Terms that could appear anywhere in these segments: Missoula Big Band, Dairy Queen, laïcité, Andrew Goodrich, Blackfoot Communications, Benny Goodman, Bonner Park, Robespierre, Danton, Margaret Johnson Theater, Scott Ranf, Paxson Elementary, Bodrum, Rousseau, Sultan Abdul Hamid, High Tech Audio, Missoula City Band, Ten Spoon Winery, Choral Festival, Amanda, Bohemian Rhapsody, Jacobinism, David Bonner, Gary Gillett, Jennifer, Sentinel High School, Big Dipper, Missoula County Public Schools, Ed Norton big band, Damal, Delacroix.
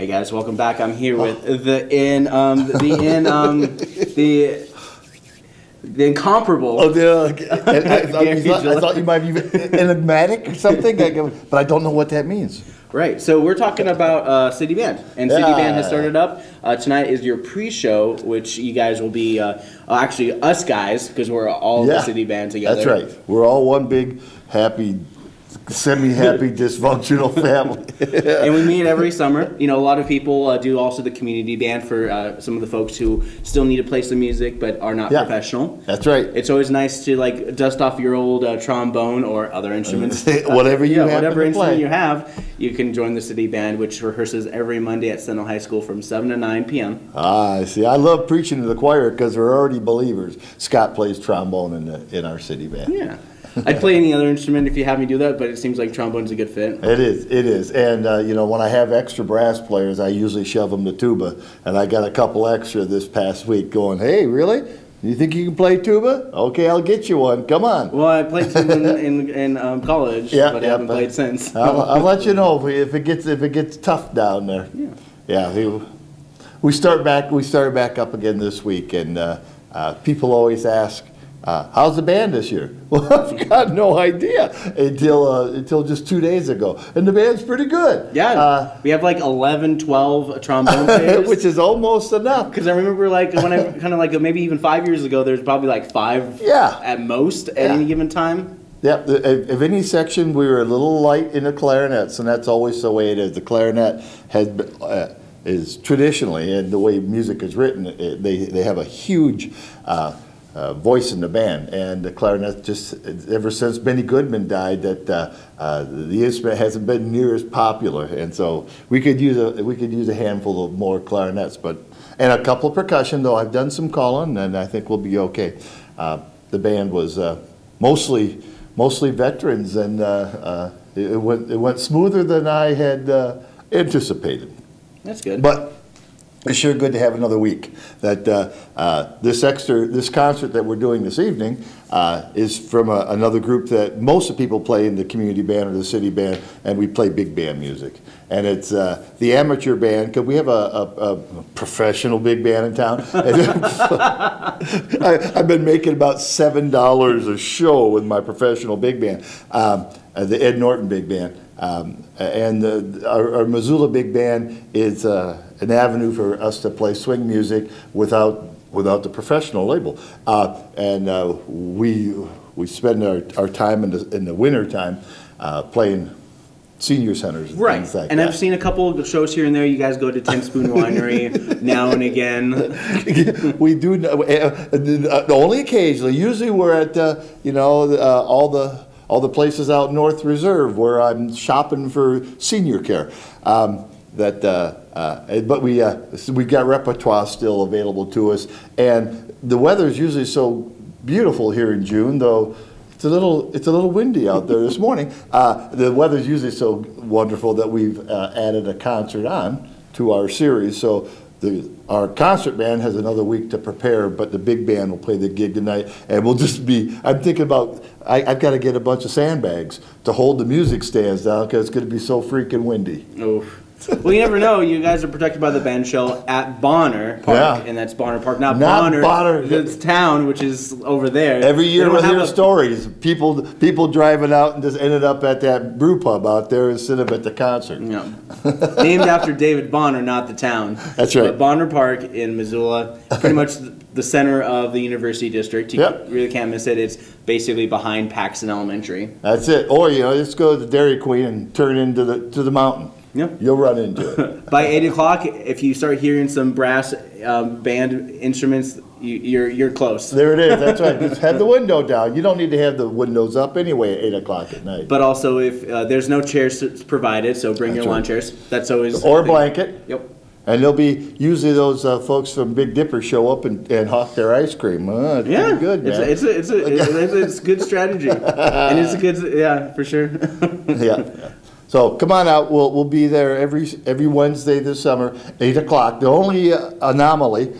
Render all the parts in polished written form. Hey guys, welcome back. I'm here with the incomparable. Oh, I thought you might be enigmatic or something, but I don't know what that means. Right, so we're talking about City Band, and City Band has started up. Tonight is your pre-show, which you guys will be, actually us guys, because we're all the City Band together. That's right. We're all one big, happy, semi-happy, dysfunctional family. And we meet every summer. You know, a lot of people do also the community band for some of the folks who still need to play some music but are not professional. That's right. It's always nice to, like, dust off your old trombone or other instruments. whatever instrument you have, you can join the City Band, which rehearses every Monday at Sentinel High School from 7 to 9 p.m. Ah, I see. I love preaching to the choir because they're already believers. Scott plays trombone in our City Band. Yeah. I'd play any other instrument if you have me do that, but it seems like trombone's a good fit. It is, it is. And, you know, when I have extra brass players, I usually shove them to tuba. And I got a couple extra this past week going, hey, really? You think you can play tuba? Okay, I'll get you one. Come on. Well, I played tuba in college, but I haven't played since. I'll let you know if it gets tough down there. Yeah. Yeah. We start back up again this week, and people always ask, how's the band this year? Well, I've got no idea until just 2 days ago. And the band's pretty good. Yeah. We have like 11, 12 trombone players. Which is almost enough. Because I remember like when I kind of like maybe even 5 years ago, there's probably like five at most at any given time. Yeah, if any section, we were a little light in the clarinets, and that's always the way it is. The clarinet has been, is traditionally, and the way music is written, they have a huge... voice in the band, and the clarinet just ever since Benny Goodman died, that the instrument hasn't been near as popular, and so we could use a handful of more clarinets, and a couple of percussion though. I've done some calling, and I think we'll be okay. The band was mostly veterans, and it went smoother than I had anticipated. That's good, but. It's sure good to have another week. That this concert that we're doing this evening is from another group that most of the people play in the community band or the city band, and we play big band music. And it's the amateur band, because we have a professional big band in town. I've been making about $7 a show with my professional big band, the Ed Norton Big Band. And our Missoula Big Band is an avenue for us to play swing music without the professional label. We spend our time in the winter time playing senior centers and things like that. And I've seen a couple of shows here and there. You guys go to Ten Spoon Winery now and again. We do. Only occasionally. Usually we're at all the places out North Reserve where I'm shopping for senior care. But we've got repertoire still available to us, and the weather is usually so beautiful here in June, though it's a little windy out there this morning. The weather's usually so wonderful that we've added a concert on to our series, so our concert band has another week to prepare, but the big band will play the gig tonight, and we'll just be, I'm thinking about, I've got to get a bunch of sandbags to hold the music stands down because it's going to be so freaking windy. Oh. Well, you never know. You guys are protected by the band shell at Bonner Park, and that's Bonner Park, not Bonner. It's town, which is over there. Every year we hear stories. People driving out and just ended up at that brew pub out there instead of at the concert. Yeah. Named after David Bonner, not the town. That's right. But Bonner Park in Missoula, pretty much the center of the university district. You really can't miss it. It's basically behind Paxson Elementary. That's it. Or, you know, just go to the Dairy Queen and turn into the mountain. Yep. You'll run into it. By 8 o'clock, if you start hearing some brass band instruments, you're close. There it is. That's right. Just have the window down. You don't need to have the windows up anyway at 8 o'clock at night. But also, if there's no chairs provided, so bring your lawn chairs. That's always... Or a blanket. Yep. And there'll be usually those folks from Big Dipper show up and hawk their ice cream. It's pretty good, man. It's a good strategy. And it's a good... Yeah, for sure. Yeah. So come on out. We'll be there every Wednesday this summer, 8 o'clock. The only anomaly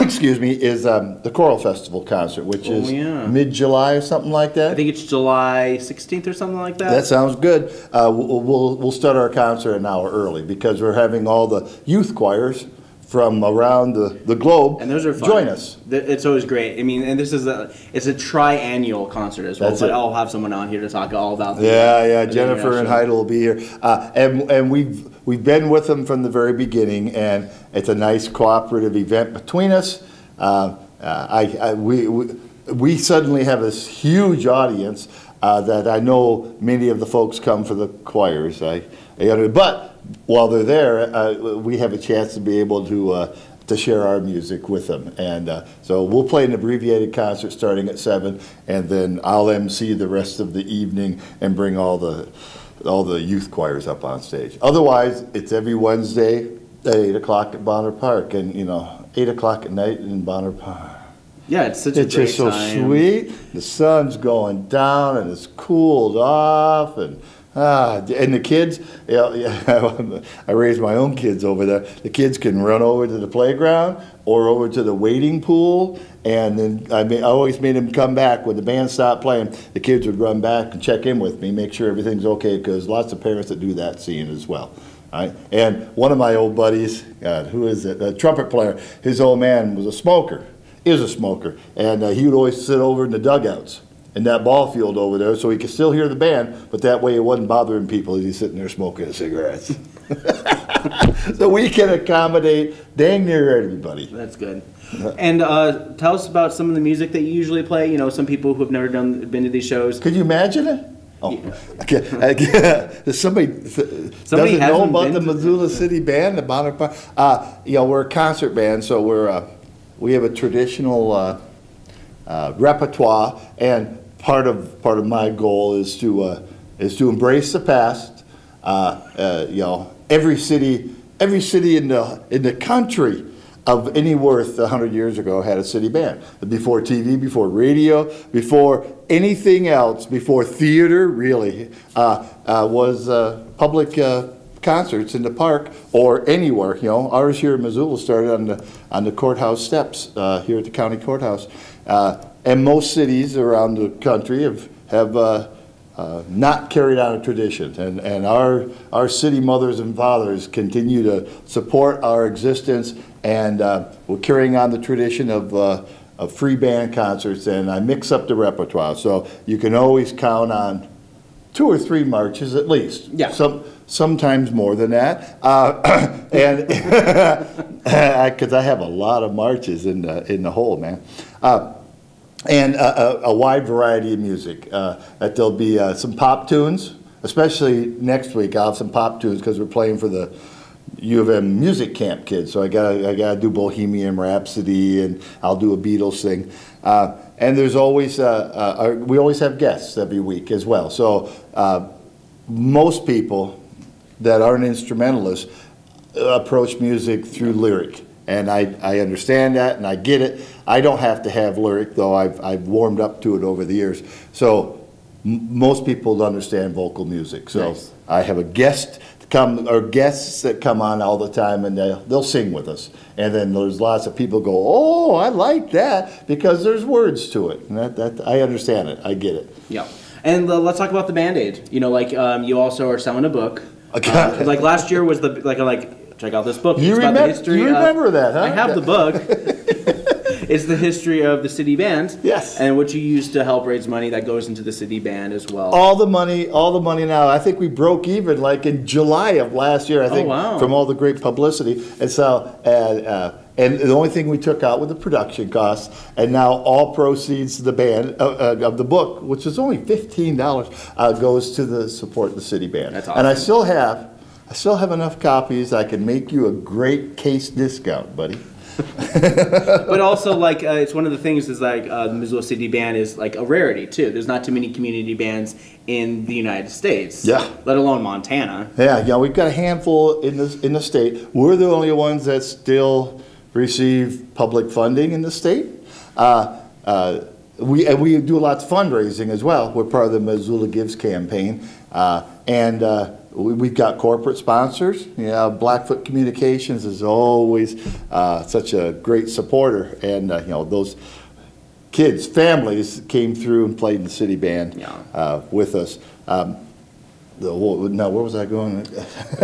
excuse me, is the Choral Festival concert, which is mid-July or something like that. I think it's July 16th or something like that. That sounds good. We'll start our concert an hour early because we're having all the youth choirs from around the globe. And those are fun. Join us. It's always great. I mean, and this is a tri-annual concert as well. But I'll have someone on here to talk all about that. Yeah. Jennifer and Heidi will be here. And we've been with them from the very beginning, and it's a nice cooperative event between us. We suddenly have this huge audience that I know many of the folks come for the choirs. But while they're there, we have a chance to be able to share our music with them, and so we'll play an abbreviated concert starting at 7, and then I'll MC the rest of the evening and bring all the youth choirs up on stage. Otherwise, it's every Wednesday at 8 o'clock at Bonner Park, and 8 o'clock at night in Bonner Park. Yeah, it's such a great time. It's just so sweet. The sun's going down, and it's cooled off, and. And the kids, I raised my own kids over there. The kids can run over to the playground or over to the wading pool, and then I always made them come back. When the band stopped playing, the kids would run back and check in with me, make sure everything's okay, because lots of parents that do that see it as well. All right? And one of my old buddies, God, who is it? A trumpet player, his old man was a smoker, is a smoker, and he would always sit over in the dugouts in that ball field over there, so he could still hear the band, but that way it wasn't bothering people as he's sitting there smoking his cigarettes. So we can accommodate dang near everybody. That's good. And tell us about some of the music that you usually play. Some people who have never been to these shows. Could you imagine it? Oh, yeah. Somebody doesn't know about the Missoula City Band, the Bonner Park. We're a concert band, so we have a traditional repertoire, and part of my goal is to embrace the past. Every city in the country of any worth 100 years ago had a city band. Before TV, before radio, before anything else, before theater, really, was public concerts in the park or anywhere. Ours here in Missoula started on the courthouse steps here at the county courthouse. And most cities around the country have not carried on a tradition, and our city mothers and fathers continue to support our existence, and we're carrying on the tradition of free band concerts, and I mix up the repertoire, so you can always count on 2 or 3 marches at least. Yeah. Sometimes more than that, and because I have a lot of marches in the whole, man, and a wide variety of music. That there'll be some pop tunes, especially next week. I'll have some pop tunes because we're playing for the U of M music camp kids. So I gotta do Bohemian Rhapsody, and I'll do a Beatles thing. And there's always we always have guests every week as well. So most people that aren't instrumentalists approach music through lyric. And I understand that, and I get it. I don't have to have lyric, though I've warmed up to it over the years. So most people understand vocal music. So nice. I have a guest to come, or guests that come on all the time, and they'll sing with us. And then there's lots of people go, oh, I like that, because there's words to it. And that I understand it. I get it. Yeah. And let's talk about the Band-Aid. You also are selling a book. Okay. Like last year was like check out this book. You remember that, huh? I have the book. It's the history of the city band. Yes. And what you use to help raise money that goes into the city band as well. All the money now. I think we broke even like in July of last year, I think, from all the great publicity. And so and the only thing we took out were the production costs, and now all proceeds to the band of the book, which is only $15, goes to the support of the city band. That's awesome. And I still have enough copies. I can make you a great case discount, buddy. But also, it's one of the things is the Missoula City Band is like a rarity too. There's not too many community bands in the United States. Yeah. Let alone Montana. Yeah. We've got a handful in the state. We're the only ones that still receive public funding in the state. We do lots of fundraising as well. We're part of the Missoula Gives campaign, and We've got corporate sponsors. Yeah, Blackfoot Communications is always such a great supporter, and you know, those kids, families came through and played in the city band with us. Where was I going?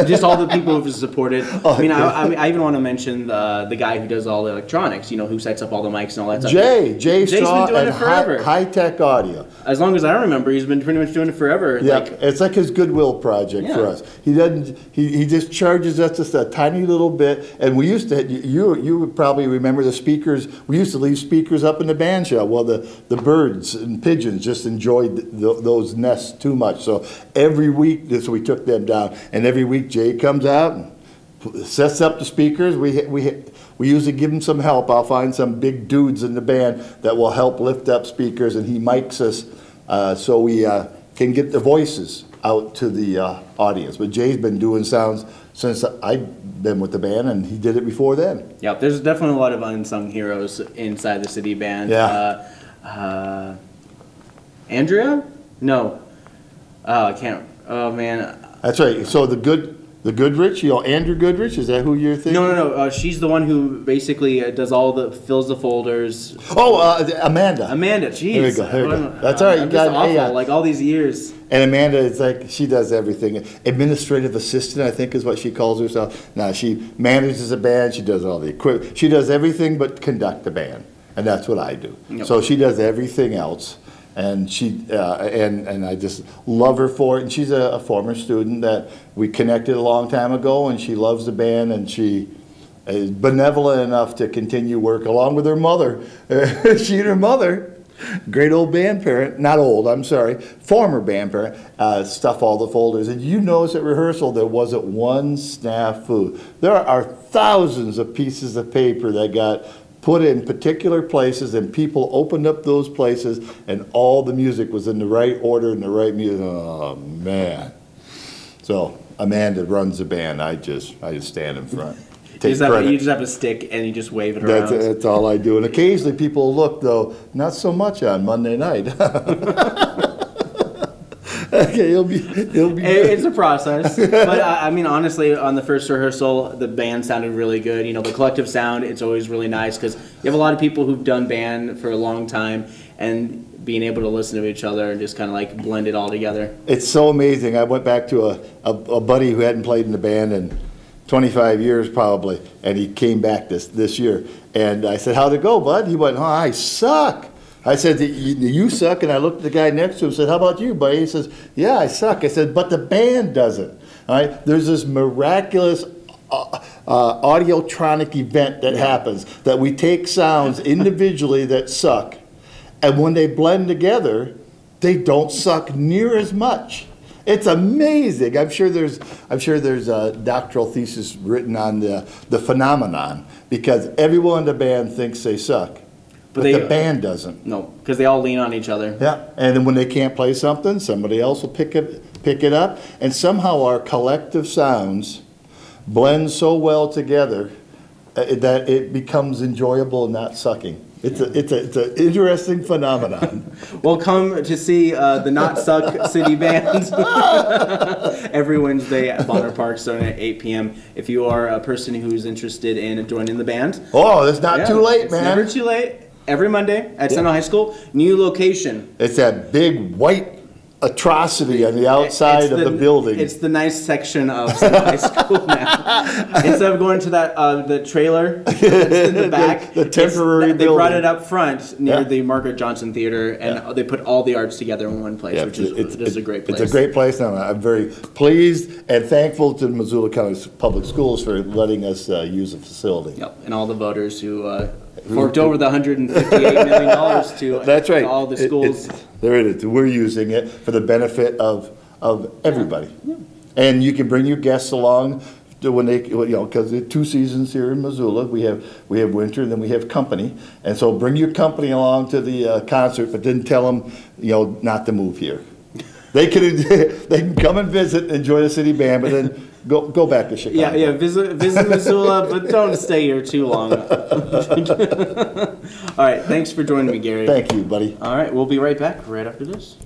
Just all the people who supported. I mean, I even want to mention the guy who does all the electronics. You know, who sets up all the mics and all that stuff. Jay's been doing it forever. High Tech Audio. As long as I remember, he's been pretty much doing it forever. Yeah, it's like his goodwill project for us. He doesn't. He just charges us just a tiny little bit. And we used to. You would probably remember the speakers. We used to leave speakers up in the band shell. Well, the birds and pigeons just enjoyed those nests too much. So every week. So we took them down, and every week Jay comes out and sets up the speakers. We usually give him some help. I'll find some big dudes in the band that will help lift up speakers, and he mics us so we can get the voices out to the audience. But Jay's been doing sounds since I've been with the band, and he did it before then. Yeah, there's definitely a lot of unsung heroes inside the city band. Yeah. Andrea? No. I can't. Oh man, that's right. So the Goodrich, you know, Andrew Goodrich, is that who you're thinking? No. She's the one who basically does all the fills the folders. Oh, Amanda. Amanda, jeez. There we go. That's all right. You got awful. Like all these years. And Amanda is like, she does everything. Administrative assistant, I think, is what she calls herself. Now she manages the band. She does all the equipment. She does everything but conduct the band, and that's what I do. Yep. So she does everything else. And she and I just love her for it. And she's a former student that we connected a long time ago, and she loves the band, and she is benevolent enough to continue work along with her mother. She and her mother, great old band parent, not old, I'm sorry, former band parent, stuff all the folders. And you notice at rehearsal there wasn't one snafu. There are thousands of pieces of paper that got put in particular places, and people opened up those places, and all the music was in the right order and the right music. Oh man! So Amanda runs the band. I just stand in front. You just have a stick and you just wave it around. That's all I do. And occasionally people look, though, not so much on Monday night. Okay, it'll be. It's a process, but I mean, honestly, on the first rehearsal, the band sounded really good. You know, the collective sound, it's always really nice because you have a lot of people who've done band for a long time, and being able to listen to each other and just kind of like blend it all together. It's so amazing. I went back to a buddy who hadn't played in the band in 25 years probably, and he came back this year, and I said, "How'd it go, bud?" He went, "Oh, I suck." I said, "You suck," and I looked at the guy next to him and said, "How about you, buddy?" He says, "Yeah, I suck." I said, "But the band doesn't." All right? There's this miraculous audiotronic event that happens, that we take sounds individually that suck, and when they blend together, they don't suck near as much. It's amazing. I'm sure there's a doctoral thesis written on the phenomenon, because everyone in the band thinks they suck. But the band doesn't. No, because they all lean on each other. Yeah, and then when they can't play something, somebody else will pick it up, and somehow our collective sounds blend so well together that it becomes enjoyable and not sucking. It's an interesting phenomenon. Well, come to see the Not Suck City Band every Wednesday at Bonner Park, starting at 8 p.m. If you are a person who's interested in joining the band. Oh, it's not too late, man. It's never too late. Every Monday at Sentinel High School, new location. It's that big white atrocity on the outside of the building. It's the nice section of Sentinel High School now. Instead of going to that the trailer that's in the back, the temporary building. They brought it up front near the Margaret Johnson Theater, and they put all the arts together in one place, which is a great place. It's a great place, and I'm very pleased and thankful to Missoula County Public Schools for letting us use the facility. Yep, and all the voters who forked over the $158 million to that's right. all the schools. There it is. We're using it for the benefit of everybody, and you can bring your guests along to when they, you know, because there are two seasons here in Missoula. We have winter, and then we have company, and so bring your company along to the concert, but then tell them, you know, not to move here. They can come and visit and enjoy the city band, but then. Go back to Chicago. Yeah, visit Missoula, but don't stay here too long. All right, thanks for joining me, Gary. Thank you, buddy. All right, we'll be right back right after this.